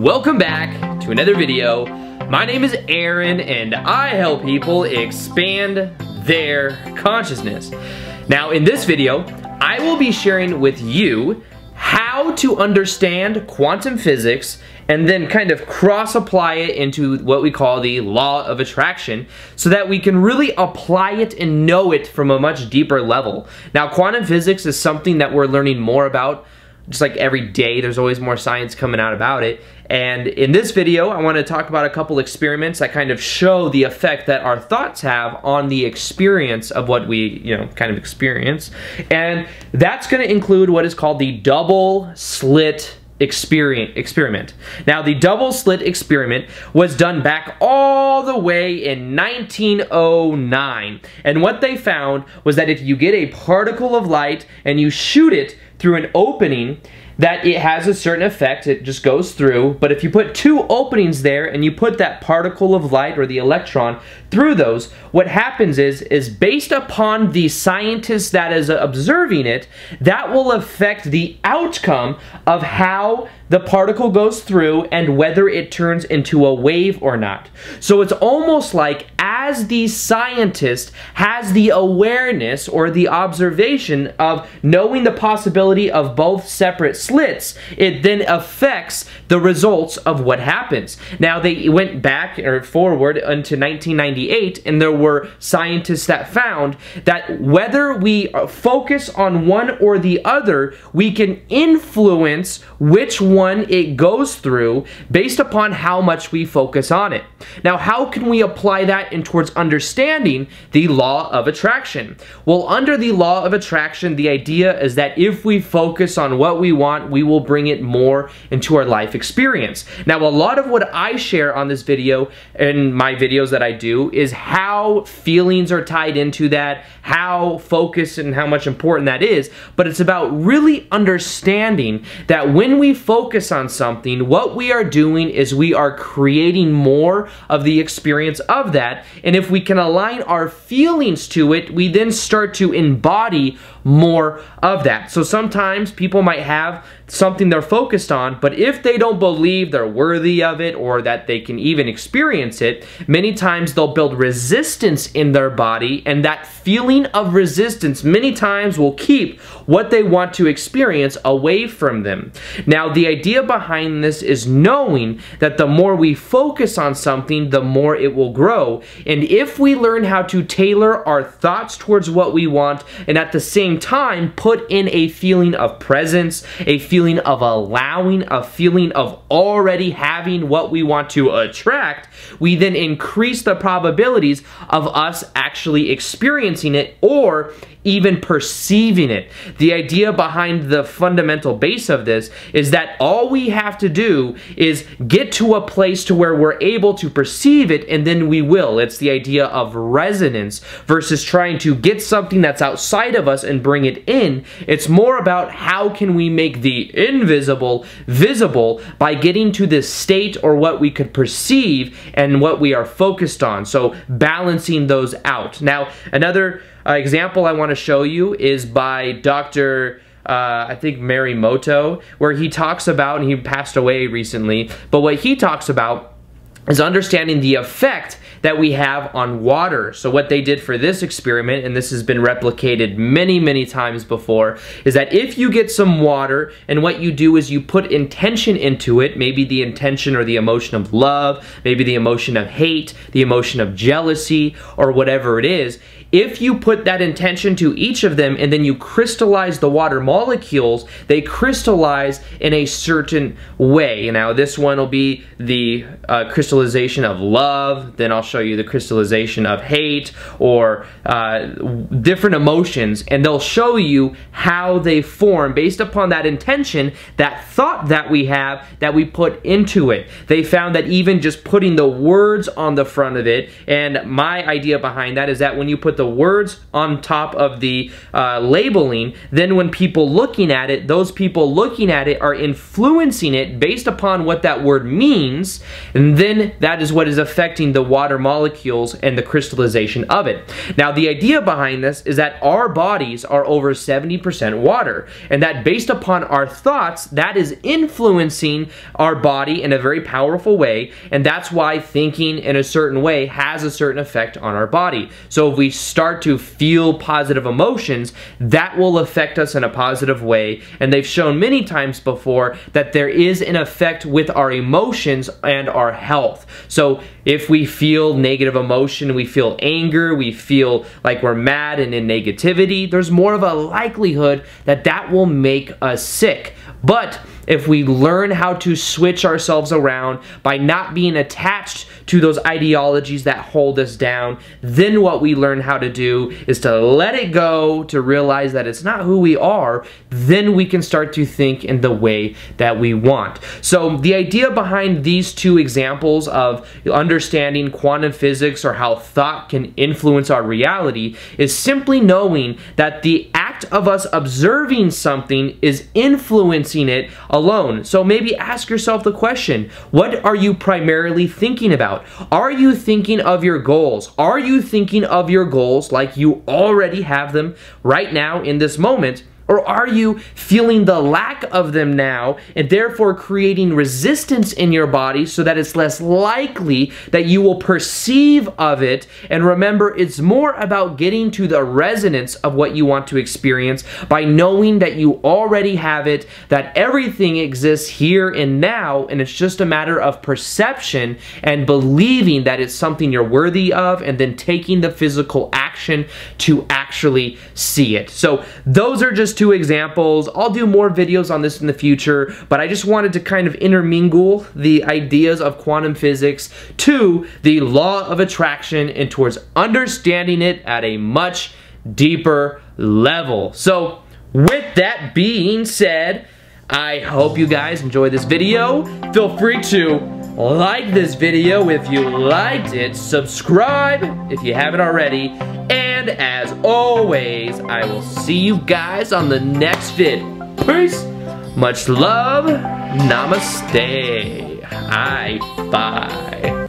Welcome back to another video. My name is Aaron and I help people expand their consciousness. Now in this video, I will be sharing with you how to understand quantum physics and then kind of cross-apply it into what we call the law of attraction so that we can really apply it and know it from a much deeper level. Now quantum physics is something that we're learning more about. Just like every day, there's always more science coming out about it. And in this video, I want to talk about a couple experiments that kind of show the effect that our thoughts have on the experience of what we, kind of experience. And that's going to include what is called the double slit experiment. Now, the double slit experiment was done back all the way in 1909. And what they found was that if you get a particle of light and you shoot it through an opening, that it has a certain effect, it just goes through. But if you put two openings there and you put that particle of light or the electron through those, what happens is based upon the scientist that is observing it, that will affect the outcome of how the particle goes through and whether it turns into a wave or not. So it's almost like as the scientist has the awareness or the observation of knowing the possibility of both separate slits, it then affects the results of what happens. Now they went back or forward until 1998 and there were scientists that found that whether we focus on one or the other, we can influence which one it goes through based upon how much we focus on it. Now how can we apply that in towards understanding the law of attraction? Well, under the law of attraction, the idea is that if we focus on what we want, we will bring it more into our life experience. Now, a lot of what I share on this video and my videos that I do is how feelings are tied into that, how focused and how much important that is, but it's about really understanding that when we focus on something, what we are doing is we are creating more of the experience of that, and if we can align our feelings to it, we then start to embody more of that. So sometimes people might have something they're focused on, but if they don't believe they're worthy of it or that they can even experience it, many times they'll build resistance in their body, and that feeling of resistance many times will keep what they want to experience away from them. Now, the idea behind this is knowing that the more we focus on something, the more it will grow, and if we learn how to tailor our thoughts towards what we want and at the same time put in a feeling of presence, a feeling of allowing, a feeling of already having what we want to attract, we then increase the probabilities of us actually experiencing it or even perceiving it. The idea behind the fundamental base of this is that all we have to do is get to a place to where we're able to perceive it, and then we will. It's the idea of resonance versus trying to get something that's outside of us and bring it in. It's more about how can we make the invisible visible by getting to this state or what we could perceive and what we are focused on. So balancing those out. Now, another example I want to show you is by Dr. I think Marimoto, where he talks about, and he passed away recently, but what he talks about is understanding the effect that we have on water. So what they did for this experiment, and this has been replicated many times before, is that if you get some water and what you do is you put intention into it, maybe the intention or the emotion of love, maybe the emotion of hate, the emotion of jealousy, or whatever it is, if you put that intention to each of them and then you crystallize the water molecules, they crystallize in a certain way. Now this one will be the crystallization of love, then I'll show you the crystallization of hate, or different emotions, and they'll show you how they form based upon that intention, that thought that we have, that we put into it. They found that even just putting the words on the front of it, and my idea behind that is that when you put the words on top of the labeling, then when people looking at it, those people looking at it are influencing it based upon what that word means, and then that is what is affecting the water molecules and the crystallization of it. Now, the idea behind this is that our bodies are over 70% water, and that based upon our thoughts, that is influencing our body in a very powerful way, and that's why thinking in a certain way has a certain effect on our body. So if we start to feel positive emotions, that will affect us in a positive way, and they've shown many times before that there is an effect with our emotions and our health. So if we feel negative emotion, we feel anger, we feel like we're mad and in negativity, there's more of a likelihood that that will make us sick. But if we learn how to switch ourselves around by not being attached to those ideologies that hold us down, then what we learn how to do is to let it go, to realize that it's not who we are, then we can start to think in the way that we want. So the idea behind these two examples of understanding quantum physics or how thought can influence our reality is simply knowing that the act of us observing something is influencing it alone. So maybe ask yourself the question, what are you primarily thinking about? Are you thinking of your goals? Are you thinking of your goals like you already have them right now in this moment? Or are you feeling the lack of them now and therefore creating resistance in your body so that it's less likely that you will perceive of it? And remember, it's more about getting to the resonance of what you want to experience by knowing that you already have it, that everything exists here and now, and it's just a matter of perception and believing that it's something you're worthy of and then taking the physical action to actually see it. So those are just two examples. I'll do more videos on this in the future, but I just wanted to kind of intermingle the ideas of quantum physics to the law of attraction and towards understanding it at a much deeper level. So with that being said, I hope you guys enjoyed this video. Feel free to like this video if you liked it, subscribe if you haven't already, and as always, I will see you guys on the next vid. Peace, much love, namaste, bye.